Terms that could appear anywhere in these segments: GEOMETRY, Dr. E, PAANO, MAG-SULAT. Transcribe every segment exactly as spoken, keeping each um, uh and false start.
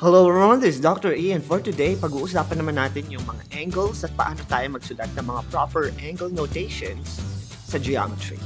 Hello everyone, this is Doctor E, and for today, pag-uusapan naman natin yung mga angles at paano tayo magsulat ng mga proper angle notations sa geometry.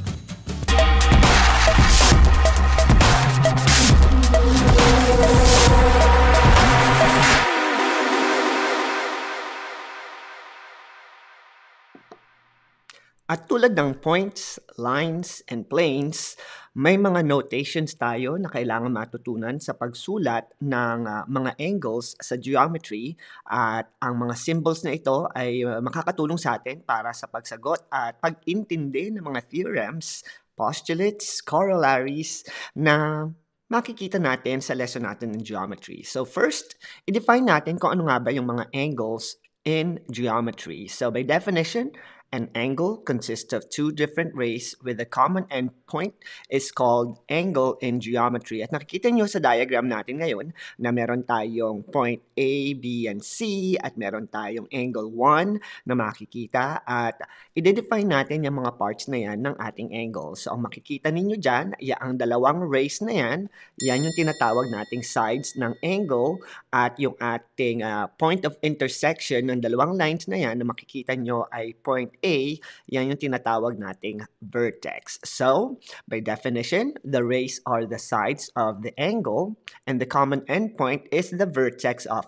At tulad ng points, lines, and planes, may mga notations tayo na kailangan matutunan sa pagsulat ng uh, mga angles sa geometry, at ang mga symbols na ito ay uh, makakatulong sa atin para sa pagsagot at pag-intindi ng mga theorems, postulates, corollaries na makikita natin sa lesson natin ng geometry. So first, i-define natin kung ano nga ba yung mga angles in geometry. So by definition, an angle consists of two different rays with a common endpoint is called angle in geometry. At nakikita nyo sa diagram natin ngayon na meron tayong point A, B, and C at meron tayong angle one na makikita, at i-define natin yung mga parts na yan ng ating angle. So ang makikita ninyo dyan, ang dalawang rays na yan, yan yung tinatawag nating sides ng angle, at yung ating uh, point of intersection ng dalawang lines na yan na makikita nyo ay point A, yan yung tinatawag nating vertex. So, by definition, the rays are the sides of the angle, and the common endpoint is the vertex of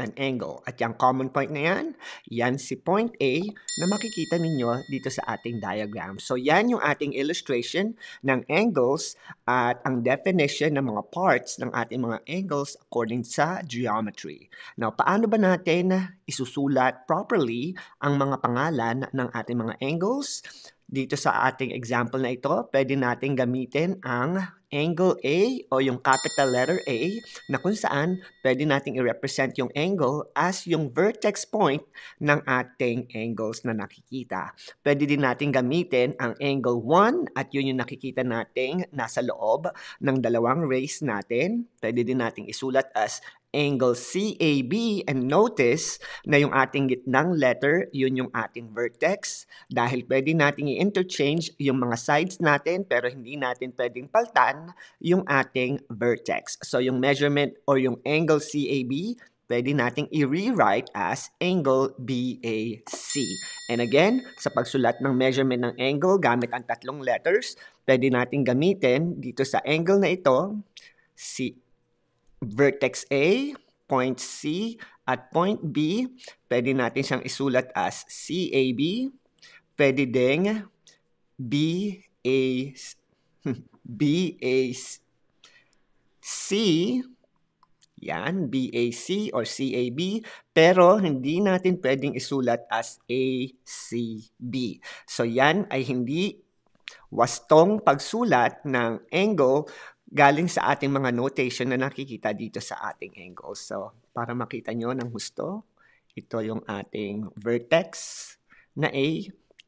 an angle. At yung common point na yan, yan si point A na makikita ninyo dito sa ating diagram. So, yan yung ating illustration ng angles at ang definition ng mga parts ng ating mga angles according sa geometry. Now, paano ba natin isusulat properly ang mga pangalan ng ating mga angles? Dito sa ating example na ito, pwede natin gamitin ang angle A o yung capital letter A na kung saan pwede natin i-represent yung angle as yung vertex point ng ating angles na nakikita. Pwede din natin gamitin ang angle one at yun yung nakikita nating nasa loob ng dalawang rays natin. Pwede din natin isulat as angle C A B, and notice na yung ating gitnang letter, yun yung ating vertex, dahil pwede natin i-interchange yung mga sides natin pero hindi natin pwedeng paltan yung ating vertex. So yung measurement or yung angle C A B, pwede nating i-rewrite as angle B A C. And again, sa pagsulat ng measurement ng angle gamit ang tatlong letters, pwede natin gamitin dito sa angle na ito si vertex A, point C, at point B. Pwede natin siyang isulat as C A B. Pwede ding B A C. Yan, B A C or C A B. Pero hindi natin pwedeng isulat as A C B. So yan ay hindi wastong pagsulat ng angle galing sa ating mga notation na nakikita dito sa ating angle. So, para makita nyo ng husto, ito yung ating vertex na A,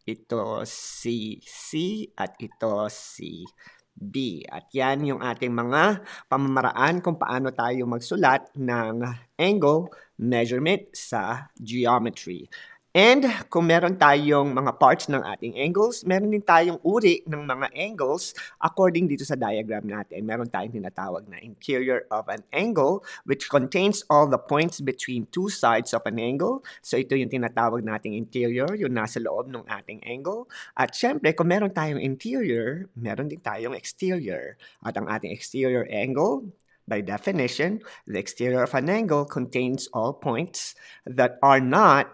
ito si C, at ito si B. At yan yung ating mga pamamaraan kung paano tayo magsulat ng angle measurement sa geometry. And kung meron tayong mga parts ng ating angles, meron din tayong uri ng mga angles according dito sa diagram natin. Meron tayong tinatawag na interior of an angle, which contains all the points between two sides of an angle. So ito yung tinatawag nating interior, yung nasa loob ng ating angle. At syempre, kung meron tayong interior, meron din tayong exterior. At ang ating exterior angle, by definition, the exterior of an angle contains all points that are not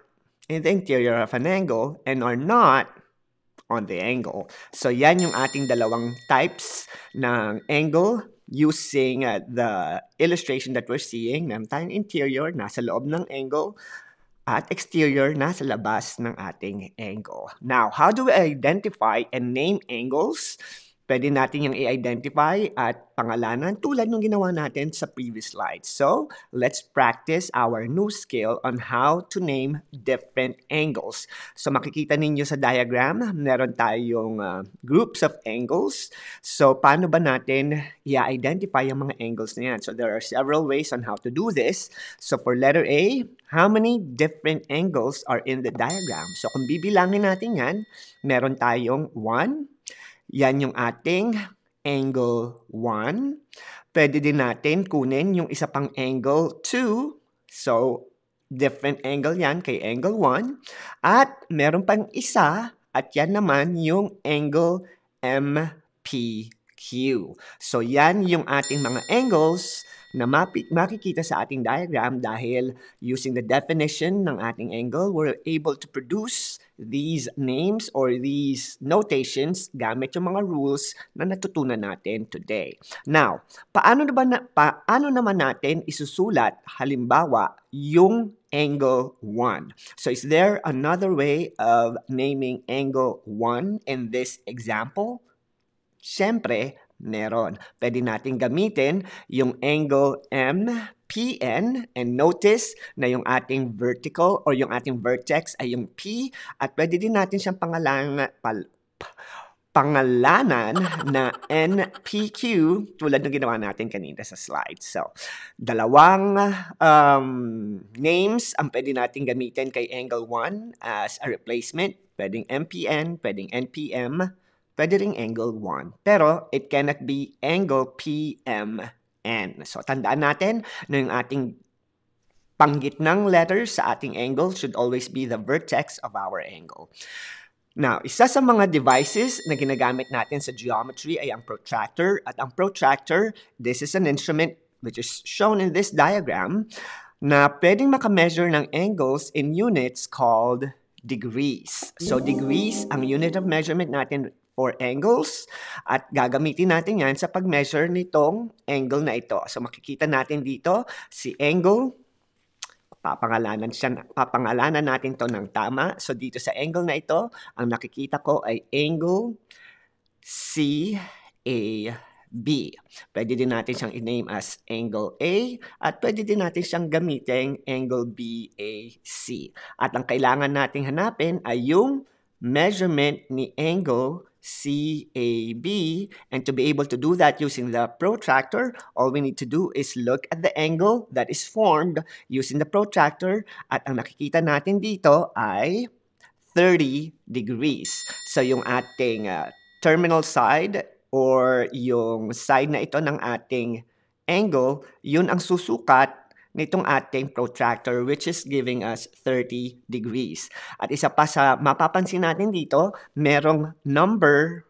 in the interior of an angle and are not on the angle. So yan yung ating dalawang types ng angle using uh, the illustration that we're seeing. Meron tayong interior, nasa loob ng angle, at exterior, nasa labas ng ating angle. Now, how do we identify and name angles? Pwede natin yung i-identify at pangalanan tulad ng ginawa natin sa previous slide. So, let's practice our new skill on how to name different angles. So, makikita ninyo sa diagram, meron tayong uh, groups of angles. So, paano ba natin i-identify yung mga angles na yan? So, there are several ways on how to do this. So, for letter A, how many different angles are in the diagram? So, kung bibilangin natin yan, meron tayong one. Yan yung ating angle one. Pwede din natin kunin yung isa pang angle two. So, different angle yan kay angle one. At meron pang isa at yan naman yung angle M P Q. So, yan yung ating mga angles na makikita sa ating diagram dahil using the definition ng ating angle, we're able to produce these names or these notations gamit yung mga rules na natutunan natin today. Now, paano, na ba na, paano naman natin isusulat halimbawa yung angle one? So, is there another way of naming angle one in this example? Siyempre, meron. Pwede natin gamitin yung angle M P N and notice na yung ating vertical or yung ating vertex ay yung P at pwede din natin siyang pangalan, pal, pangalanan na N P Q tulad ng ginawa natin kanina sa slide. So, dalawang um, names ang pwede natin gamitin kay angle one as a replacement. Pwedeng M P N, pwedeng N P M. Pwede ring angle one, pero it cannot be angle P M N. So, tandaan natin na yung ating panggitnang letters sa ating angle should always be the vertex of our angle. Now, isa sa mga devices na ginagamit natin sa geometry ay ang protractor. At ang protractor, this is an instrument which is shown in this diagram na pwedeng makameasure ng angles in units called degrees. So, degrees, ang unit of measurement natin or angles at gagamitin natin yan sa pag-measure nitong angle na ito. So, makikita natin dito si angle, papangalanan, siya, papangalanan natin to ng tama. So, dito sa angle na ito, ang nakikita ko ay angle C A B. Pwede din natin siyang i-name as angle A at pwede din natin siyang gamitin angle B A C. At ang kailangan nating hanapin ay yung measurement ni angle C A B, and to be able to do that using the protractor, all we need to do is look at the angle that is formed using the protractor, at ang nakikita natin dito ay thirty degrees. So, yung ating uh, terminal side or yung side na ito ng ating angle, yun ang susukat nitong ating protractor which is giving us thirty degrees. At isa pa sa mapapansin natin dito, merong number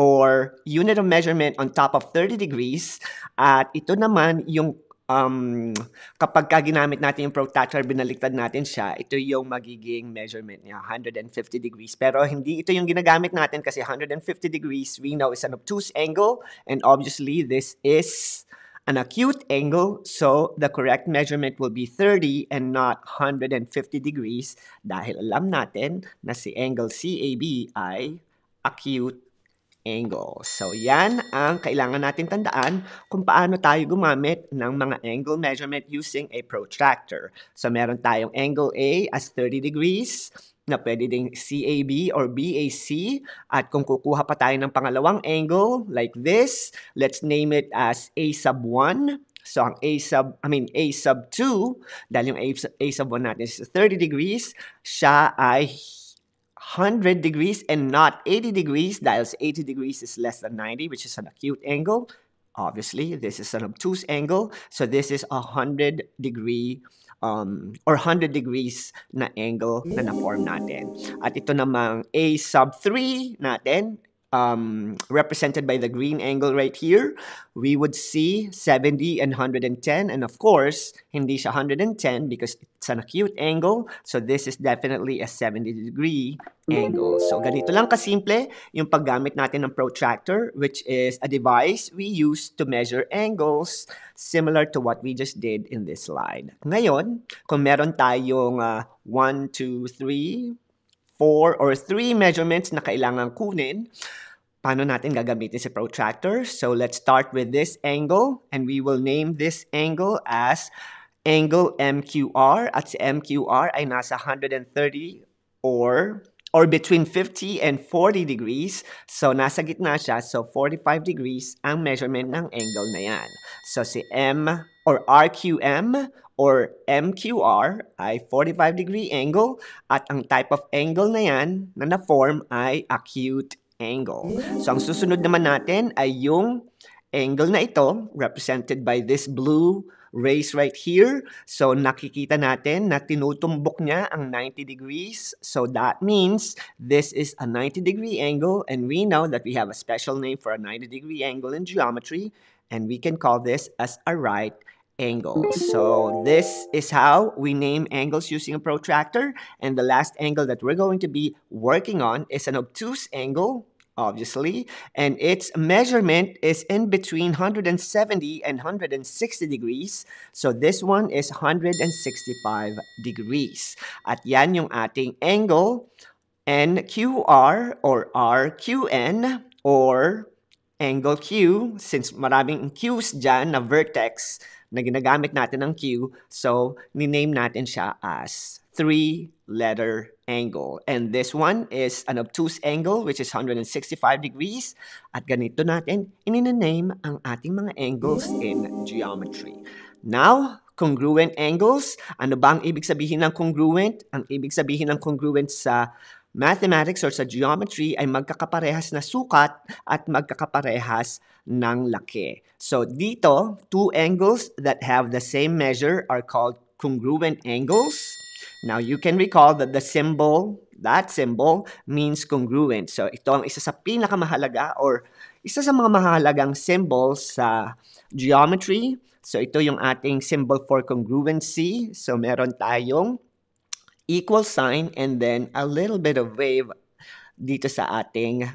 or unit of measurement on top of thirty degrees. At ito naman yung um, kapag ka ginamit natin yung protractor, binaliktad natin siya, ito yung magiging measurement niya, one hundred fifty degrees. Pero hindi ito yung ginagamit natin kasi one hundred fifty degrees we know is an obtuse angle and obviously this is an acute angle, so the correct measurement will be thirty and not one hundred fifty degrees dahil alam natin na si angle C A B ay acute angle. So, yan ang kailangan natin tandaan kung paano tayo gumamit ng mga angle measurement using a protractor. So, meron tayong angle A as thirty degrees na pwede ding C A B or B A C. At kung kukuha pa tayo ng pangalawang angle like this, let's name it as A sub one. So, ang A sub, I mean, A sub two, dahil yung A, A sub one natin is thirty degrees, siya ay one hundred degrees and not eighty degrees dahil sa eighty degrees is less than ninety, which is an acute angle. Obviously, this is an obtuse angle. So, this is a one hundred degree um, or one hundred degrees na angle na na-form natin. At ito namang A sub three natin, um, represented by the green angle right here, we would see seventy and one hundred ten. And of course, hindi siya one hundred ten because it's an acute angle. So, this is definitely a seventy degree angle. So, ganito lang kasimple yung paggamit natin ng protractor, which is a device we use to measure angles similar to what we just did in this slide. Ngayon, kung meron tayong one, two, three, four or three measurements na kailangan kunin, paano natin gagamitin si protractor? So, let's start with this angle and we will name this angle as angle M Q R. At si M Q R ay nasa one hundred thirty or or between fifty and forty degrees. So, nasa gitna siya. So, forty-five degrees ang measurement ng angle na yan. So, si M or R Q M or M Q R ay forty-five degree angle at ang type of angle na yan na na-form ay acute angle. So, ang susunod naman natin ay yung angle na ito, represented by this blue rays right here. So, nakikita natin na tinutumbok niya ang ninety degrees. So, that means this is a ninety degree angle, and we know that we have a special name for a ninety degree angle in geometry, and we can call this as a right angle. So, this is how we name angles using a protractor. And the last angle that we're going to be working on is an obtuse angle, obviously, and its measurement is in between one hundred seventy and one hundred sixty degrees. So this one is one hundred sixty-five degrees. At yan yung ating angle, N Q R or R Q N or angle Q, since maraming Qs dyan na vertex na ginagamit natin ng Q, so niname natin siya as three-letter angle. And this one is an obtuse angle, which is one hundred sixty-five degrees. At ganito natin ininame ang ating mga angles in geometry. Now, congruent angles. Ano ba ang ibig sabihin ng congruent? Ang ibig sabihin ng congruent sa mathematics or sa geometry ay magkakaparehas na sukat at magkakaparehas ng laki. So dito, two angles that have the same measure are called congruent angles. Now you can recall that the symbol, that symbol means congruent. So ito ang isa sa pinakamahalaga or isa sa mga mahalagang symbol sa geometry. So ito yung ating symbol for congruency. So meron tayong equal sign, and then a little bit of wave dito sa ating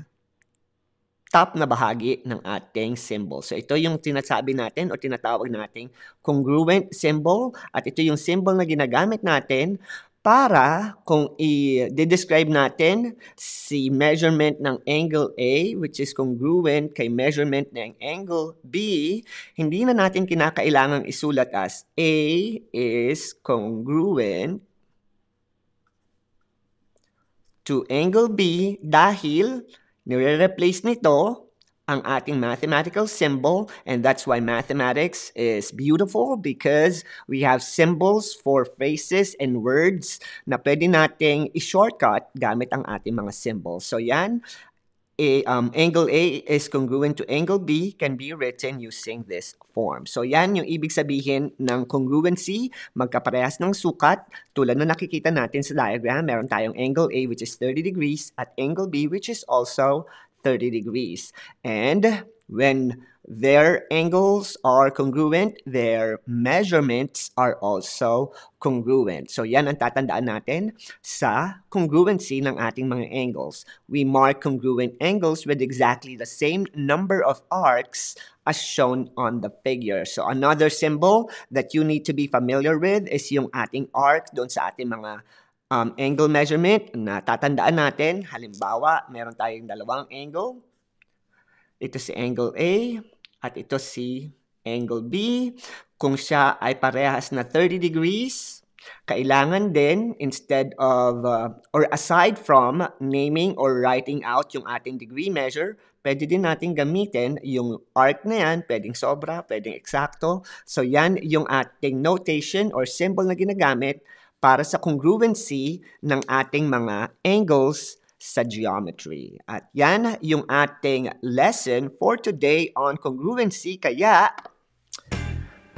top na bahagi ng ating symbol. So, ito yung tinasabi natin o tinatawag nating congruent symbol, at ito yung symbol na ginagamit natin para kung i-describe natin si measurement ng angle A, which is congruent kay measurement ng angle B, hindi na natin kinakailangang isulat as A is congruent to angle B dahil nire-replace nito ang ating mathematical symbol, and that's why mathematics is beautiful because we have symbols for phrases and words na pwede nating i-shortcut gamit ang ating mga symbols. So yan, a, um, angle A is congruent to angle B can be written using this form. So yan yung ibig sabihin ng congruency, magkaparehas ng sukat. Tulad na nakikita natin sa diagram, meron tayong angle A which is thirty degrees at angle B which is also thirty degrees. And when their angles are congruent, their measurements are also congruent. So yan ang tatandaan natin sa congruency ng ating mga angles. We mark congruent angles with exactly the same number of arcs as shown on the figure. So another symbol that you need to be familiar with is yung ating arc doon sa ating mga Um, angle measurement na tatandaan natin. Halimbawa, meron tayong dalawang angle. Ito si angle A at ito si angle B. Kung siya ay parehas na thirty degrees, kailangan din, instead of uh, or aside from naming or writing out yung ating degree measure, pwede din natin gamitin yung arc na yan, pwedeng sobra, pwedeng eksakto. So yan yung ating notation or symbol na ginagamit para sa congruency ng ating mga angles sa geometry. At yan yung ating lesson for today on congruency. Kaya,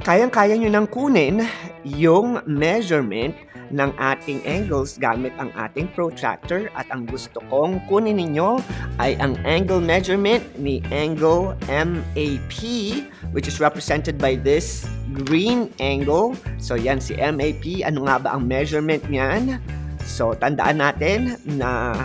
kayang-kaya nyo nang kunin yung measurement ng ating angles gamit ang ating protractor. At ang gusto kong kunin ninyo ay ang angle measurement ni angle M A P, which is represented by this green angle. So yan si M A P. Ano nga ba ang measurement niyan? So tandaan natin na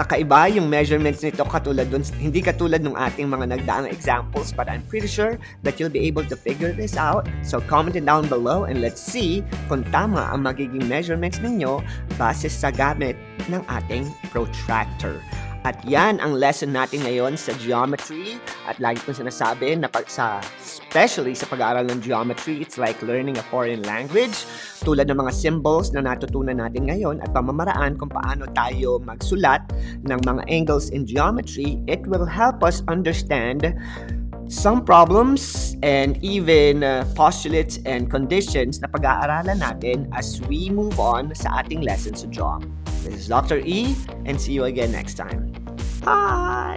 kakaiba yung measurements nito, katulad dun, hindi katulad ng ating mga nagdaang examples, but I'm pretty sure that you'll be able to figure this out. So comment it down below and let's see kung tama ang magiging measurements ninyo base sa gamit ng ating protractor. At yan ang lesson natin ngayon sa geometry. At lagi kong sinasabi na pag sa, especially sa pag-aaral ng geometry, it's like learning a foreign language. Tulad ng mga symbols na natutunan natin ngayon at pamamaraan kung paano tayo magsulat ng mga angles in geometry, it will help us understand some problems and even uh, postulates and conditions na pag-aaralan natin as we move on sa ating lessons sa geometry. This is Doctor E, and see you again next time. Bye!